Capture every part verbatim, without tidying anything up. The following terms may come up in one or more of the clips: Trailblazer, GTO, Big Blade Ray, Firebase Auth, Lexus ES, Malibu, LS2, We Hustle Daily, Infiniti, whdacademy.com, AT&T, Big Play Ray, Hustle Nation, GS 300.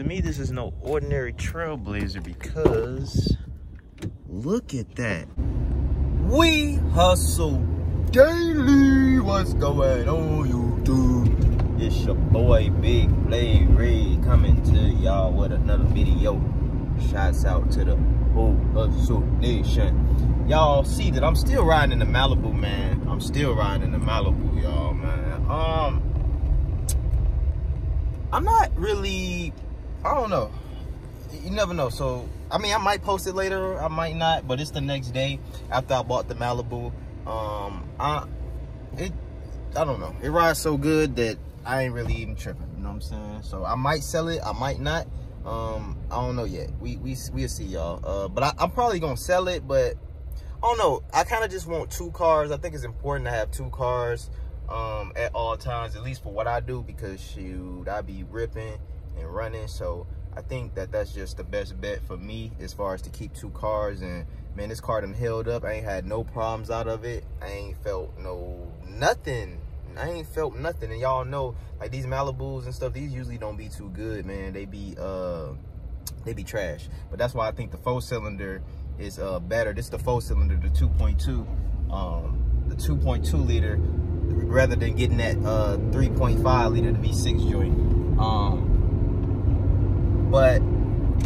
to me, this is no ordinary Trailblazer because look at that. We hustle daily. What's going on, YouTube? It's your boy Big Blade Ray coming to y'all with another video. Shouts out to the whole Hustle Nation. Y'all see that I'm still riding in the Malibu, man. I'm still riding in the Malibu, y'all, man. Um. I'm not really, I don't know. You never know. So, I mean, I might post it later. I might not. But it's the next day after I bought the Malibu. Um, I, it, I don't know. It rides so good that I ain't really even tripping. You know what I'm saying? So, I might sell it. I might not. Um, I don't know yet. We, we, we'll see, y'all. Uh, but I, I'm probably going to sell it. But, I don't know. I kind of just want two cars. I think it's important to have two cars. Um, at all times, at least for what I do, because shoot, I be ripping and running. So I think that that's just the best bet for me as far as to keep two cars. And man, this car done held up. I ain't had no problems out of it. I ain't felt no nothing. I ain't felt nothing. And y'all know, like, these Malibus and stuff, these usually don't be too good, man. They be uh they be trash. But that's why I think the four cylinder is uh better. This is the four cylinder, the two point two, um the two point two liter, rather than getting that uh, three point five liter V six joint. Um, but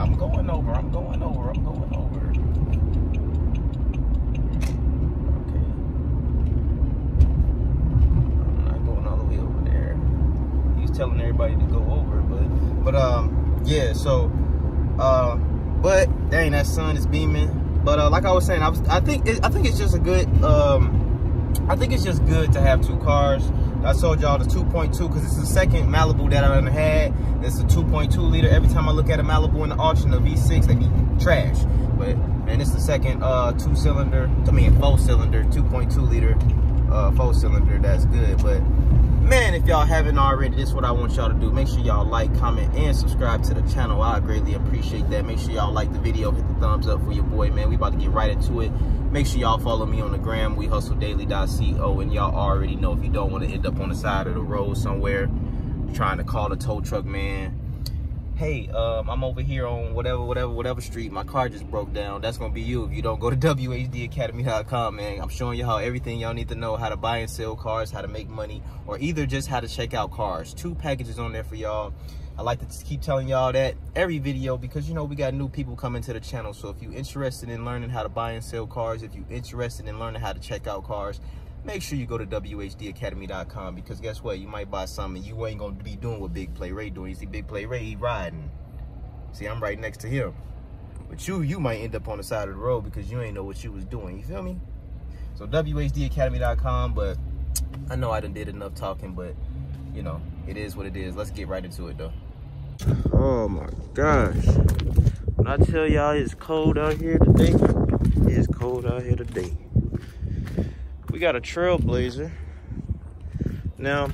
I'm going over, I'm going over, I'm going over. Okay. I'm not going all the way over there. He's telling everybody to go over, but, but um, yeah, so, uh, but dang, that sun is beaming. But uh, like I was saying, I, was, I, think it, I think it's just a good, um, I think it's just good to have two cars. I told y'all the two point two because it's the second Malibu that I done had. It's a two point two liter. Every time I look at a Malibu in the auction, the V six, they be trash. But man, it's the second uh, two cylinder, I mean four cylinder, two point two liter uh, four cylinder. That's good. But man, if y'all haven't already, this is what I want y'all to do. Make sure y'all like, comment, and subscribe to the channel. I greatly appreciate that. Make sure y'all like the video. Hit the thumbs up for your boy, man. We about to get right into it. Make sure y'all follow me on the gram. We hustle daily dot co. And y'all already know, if you don't want to end up on the side of the road somewhere trying to call the tow truck man, hey, um, I'm over here on whatever, whatever, whatever street. My car just broke down. That's going to be you if you don't go to w h d academy dot com, man. I'm showing you how everything y'all need to know, how to buy and sell cars, how to make money, or either just how to check out cars. Two packages on there for y'all. I like to keep telling y'all that every video because, you know, we got new people coming to the channel. So if you're interested in learning how to buy and sell cars, if you're interested in learning how to check out cars, make sure you go to w h d academy dot com, because guess what? You might buy something you ain't going to be doing what Big Play Ray doing. You see Big Play Ray, he riding. See, I'm right next to him. But you, you might end up on the side of the road because you ain't know what you was doing. You feel me? So w h d academy dot com, but I know I done did enough talking, but, you know, it is what it is. Let's get right into it, though. Oh, my gosh. When I tell y'all it's cold out here today, it's cold out here today. We got a Trailblazer. Now,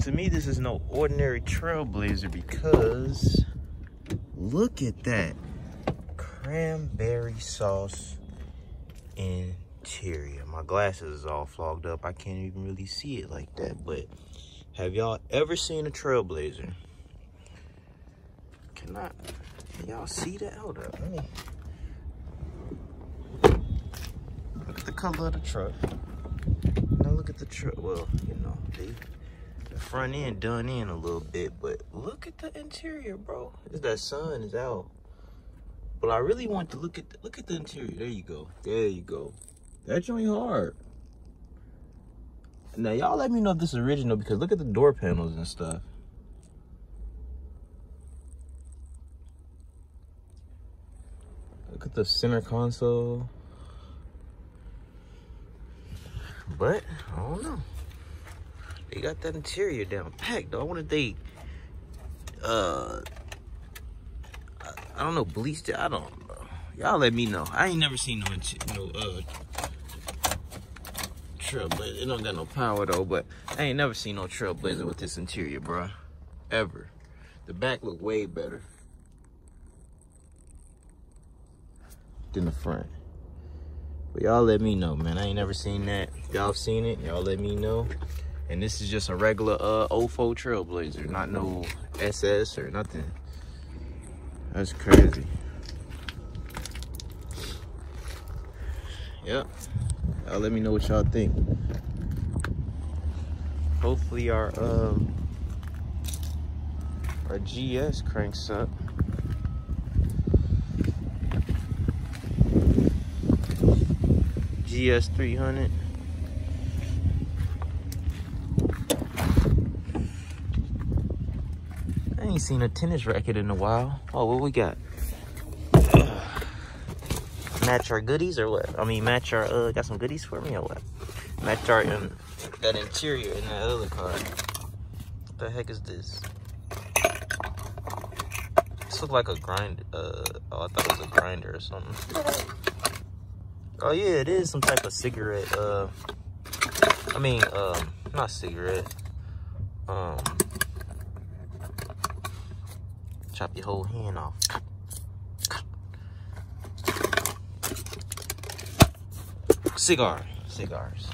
to me, this is no ordinary Trailblazer because look at that cranberry sauce interior. My glasses is all fogged up. I can't even really see it like that. But have y'all ever seen a Trailblazer? Can I? Can y'all see that? Hold up. Let me. The color of the truck. Now look at the truck. Well, you know, the, the front end done in a little bit, but look at the interior, bro. It's that sun is out. But I really want to look at the, look at the interior. There you go. There you go. That joint hard. Now y'all let me know if this is original, because look at the door panels and stuff. Look at the center console. But I don't know. They got that interior down packed, though. I wonder if they, uh, I, I don't know, bleached it. I don't know. Y'all let me know. I ain't never seen no, no uh, Trailblazer. It don't got no power, though, but I ain't never seen no Trailblazer with this interior, bro. Ever. The back look way better than the front. But y'all let me know, man. I ain't never seen that. Y'all seen it? Y'all let me know. And this is just a regular uh oh four Trailblazer, not no S S or nothing. That's crazy. Yep. Y'all let me know what y'all think. Hopefully our um our G S cranks up. G S three hundred. I ain't seen a tennis racket in a while. Oh, what we got? Match our goodies or what? I mean, match our, uh, got some goodies for me or what? Match our, um, that interior in that other car. What the heck is this? This looks like a grind, uh, oh, I thought it was a grinder or something. Oh yeah, it is some type of cigarette, uh, I mean, um, not cigarette, um, chop your whole hand off. Cigar, cigars.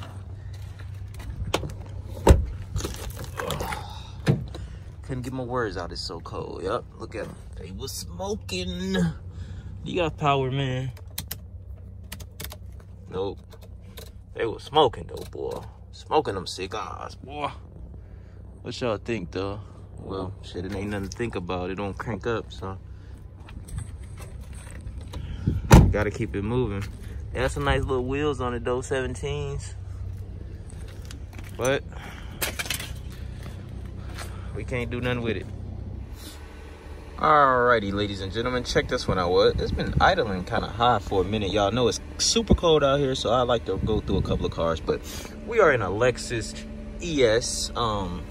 Ugh. Couldn't get my words out. It's so cold. Yup, look at them. They was smoking. You got power, man. Nope. They was smoking though, boy. Smoking them cigars, boy. What y'all think though? Well, shit, it ain't nothing to think about. It don't crank up, so gotta keep it moving. It has some nice little wheels on it though, seventeens. But we can't do nothing with it. Alrighty, ladies and gentlemen, check this one out. Well, it's been idling kind of high for a minute. Y'all know it's super cold out here, so I like to go through a couple of cars. But we are in a Lexus E S, um,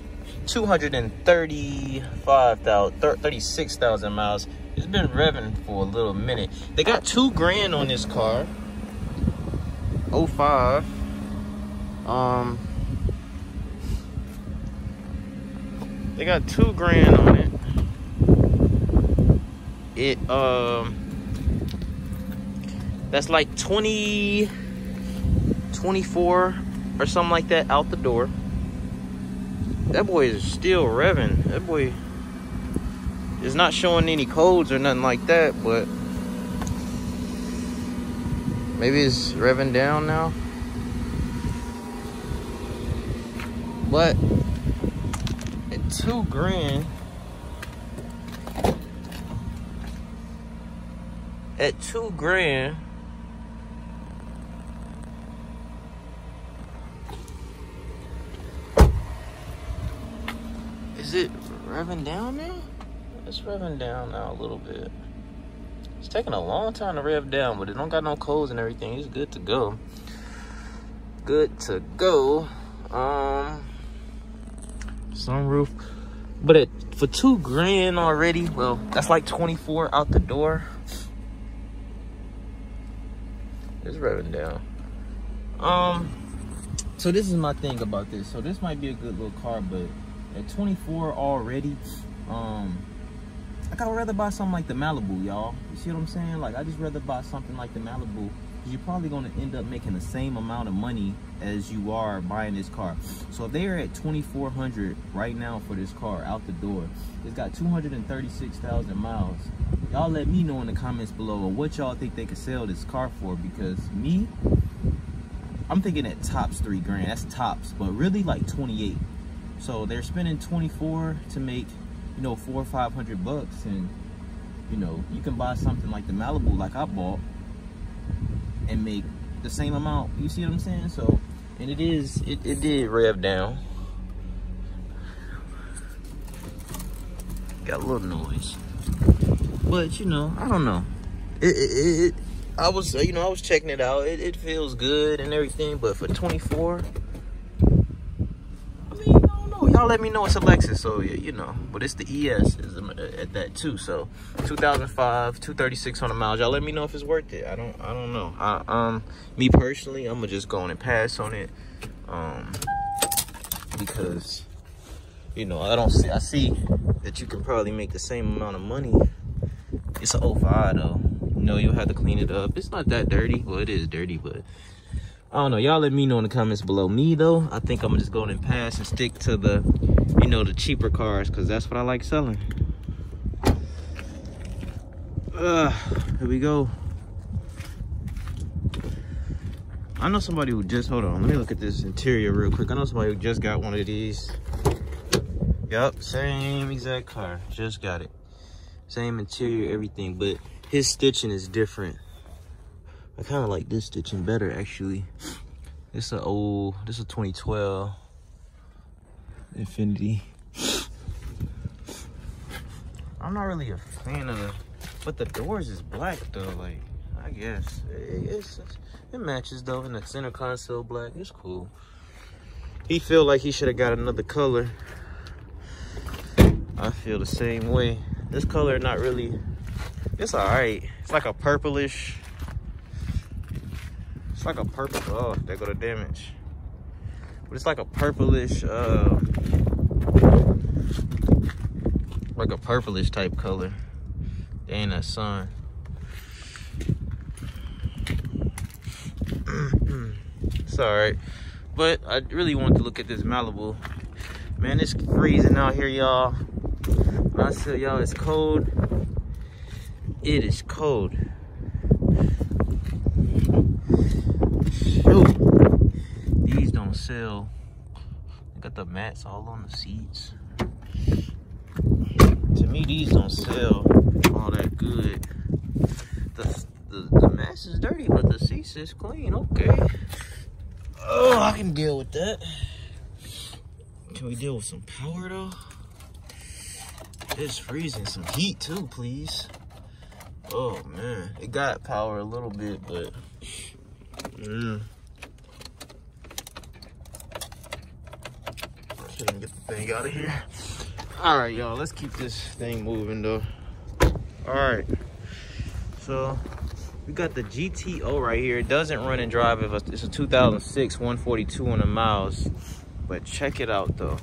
two hundred thirty-five thousand, thirty-six thousand miles. It's been revving for a little minute. They got two grand on this car. oh five. Um they got two grand on it. It um that's like twenty, twenty-four or something like that out the door. That boy is still revving. That boy is not showing any codes or nothing like that, but maybe it's revving down now. But at two grand, at two grand, is it revving down now? It's revving down now a little bit. It's taking a long time to rev down, but it don't got no codes and everything. It's good to go. Good to go. Um, sunroof. But it, for two grand already, well, that's like twenty-four out the door. It's revving down. Um, so this is my thing about this. So this might be a good little car, but at twenty-four already, um. Like, I'd rather buy something like the Malibu, y'all. You see what I'm saying? Like, I just rather buy something like the Malibu. You're probably going to end up making the same amount of money as you are buying this car. So they're at twenty-four hundred right now for this car out the door. It's got two hundred thirty-six thousand miles. Y'all let me know in the comments below what y'all think they could sell this car for, because me, I'm thinking at tops three grand. That's tops, but really like twenty-eight. So they're spending twenty-four to make, you know, four or five hundred bucks, and you know, you can buy something like the Malibu, like I bought, and make the same amount. You see what I'm saying? So, and it is, it, it did rev down. Got a little noise, but you know, I don't know. It, it, it I was, you know, I was checking it out. It, it feels good and everything, but for twenty-four. Y'all let me know it's a Lexus, so yeah, you know, but it's the E S is at that too. So two thousand five, two thirty-six hundred miles. Y'all let me know if it's worth it. I don't, I don't know. I, um, me personally, I'm gonna just go on and pass on it, um, because you know, I don't see. I see that you can probably make the same amount of money. It's a oh five though. You know, you'll have to clean it up. It's not that dirty. Well, it is dirty, but I don't know, y'all let me know in the comments below. Me though, I think I'm gonna just go and pass and stick to the, you know, the cheaper cars, because that's what I like selling. Uh, here we go. I know somebody who just, hold on, let me look at this interior real quick. I know somebody who just got one of these. Yup, same exact car, just got it. Same interior, everything, but his stitching is different. I kind of like this stitching better, actually. This is an old, this is a twenty twelve Infiniti. I'm not really a fan of the, but the doors is black though, like, I guess. It, it's, it matches though, and the center console black, it's cool. He feel like he should have got another color. I feel the same way. This color not really, it's all right. It's like a purplish. It's like a purple, oh, there go the damage. But it's like a purplish, uh, like a purplish type color. There ain't that sun. It's all right. But I really want to look at this Malibu. Man, it's freezing out here, y'all. I said, y'all, it's cold. It is cold. Shoot. These don't sell. Got the mats all on the seats. To me, these don't sell all that good. The, the, the mats is dirty, but the seats is clean. Okay. Oh, I can deal with that. Can we deal with some power, though? It's freezing. Some heat, too, please. Oh, man. It got power a little bit, but... yeah. I shouldn't get the thing out of here. All right, y'all. Let's keep this thing moving, though. All right. So, we got the G T O right here. It doesn't run and drive. It's a two thousand six, one forty-two on the miles. But check it out, though.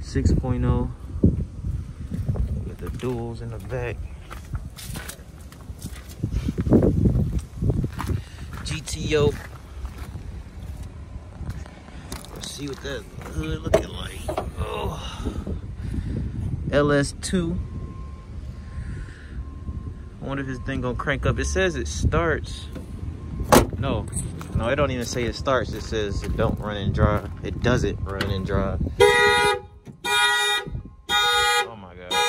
six point oh with the duals in the back. G T O. Let's see what that hood looking like. Oh. L S two. I wonder if this thing gonna crank up. It says it starts. No, no, it don't even say it starts. It says it don't run and drive. It doesn't run and drive. Oh my God.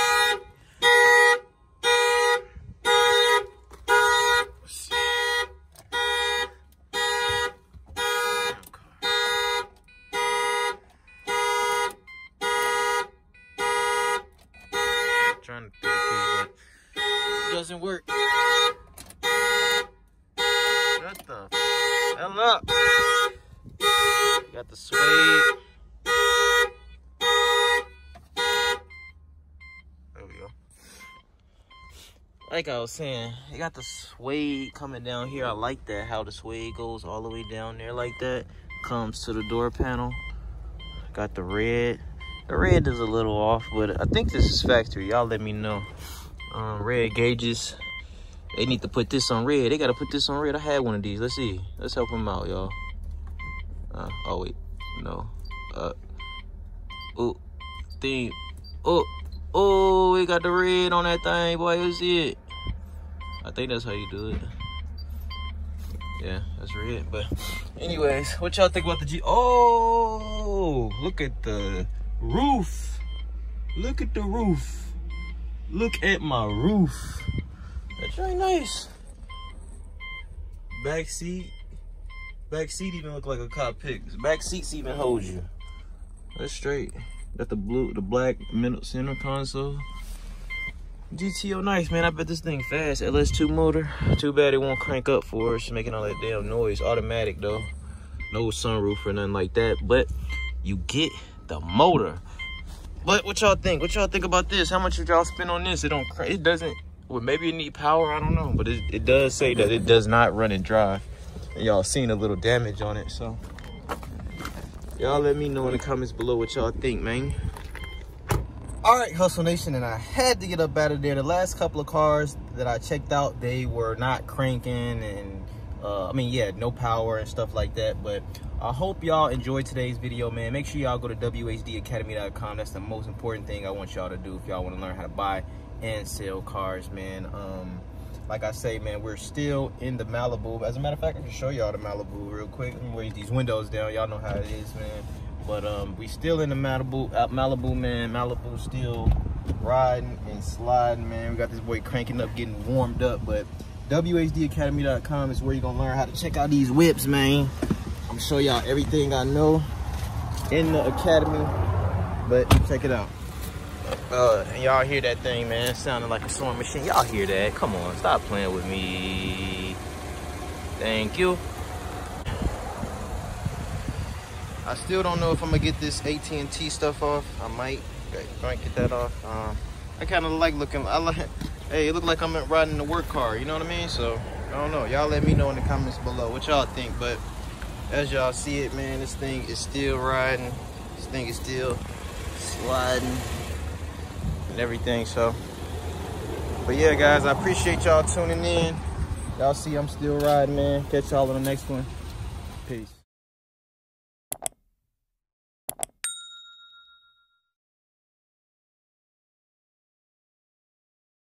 I'm trying to think, but it doesn't work. What the hell up? Got the suede. There we go. Like I was saying, it got the suede coming down here. I like that, how the suede goes all the way down there like that. Comes to the door panel. Got the red. The red is a little off, but I think this is factory. Y'all let me know. Um, red gauges. They need to put this on red. They got to put this on red. I had one of these. Let's see. Let's help them out, y'all. Uh, oh, wait. No. Uh. Oh. Thing. Oh. Oh, we got the red on that thing, boy. You see it? I think that's how you do it. Yeah, that's red. But anyways, what y'all think about the G? Oh, look at the roof. Look at the roof. Look at my roof. That's really nice. Back seat. Back seat even look like a cockpit. Back seats even hold you. That's straight. Got the blue, the black middle center console. G T O nice, man. I bet this thing fast. L S two motor. Too bad it won't crank up for us. Making all that damn noise. Automatic though. No sunroof or nothing like that. But you get the motor. But what y'all think? What y'all think about this? How much did y'all spend on this? It don't crank. It doesn't. Well, maybe it need power, I don't know, but it, it does say that it does not run and drive. And y'all seen a little damage on it, so. Y'all let me know in the comments below what y'all think, man. All right, Hustle Nation, and I had to get up out of there. The last couple of cars that I checked out, they were not cranking, and uh, I mean, yeah, no power and stuff like that. But I hope y'all enjoyed today's video, man. Make sure y'all go to w h d academy dot com. That's the most important thing I want y'all to do if y'all want to learn how to buy and sell cars, man. Um, like I say, man, we're still in the Malibu. As a matter of fact, I can show y'all the Malibu real quick. Let me raise these windows down. Y'all know how it is, man. But um, we still in the Malibu, uh, Malibu, man. Malibu still riding and sliding, man. We got this boy cranking up, getting warmed up. But w h d academy dot com is where you're going to learn how to check out these whips, man. I'm going to show y'all everything I know in the academy. But check it out. Uh, y'all hear that thing, man. It sounded like a sewing machine. Y'all hear that? Come on, stop playing with me. Thank you. I still don't know if I'm gonna get this A T and T stuff off. I might, might get that off. Uh, I kind of like looking. I like. Hey, it looked like I'm riding the work car. You know what I mean? So I don't know. Y'all let me know in the comments below what y'all think. But as y'all see it, man, this thing is still riding. This thing is still sliding and everything. So, but yeah, guys, I appreciate y'all tuning in. Y'all see, I'm still riding, man. Catch y'all on the next one. Peace.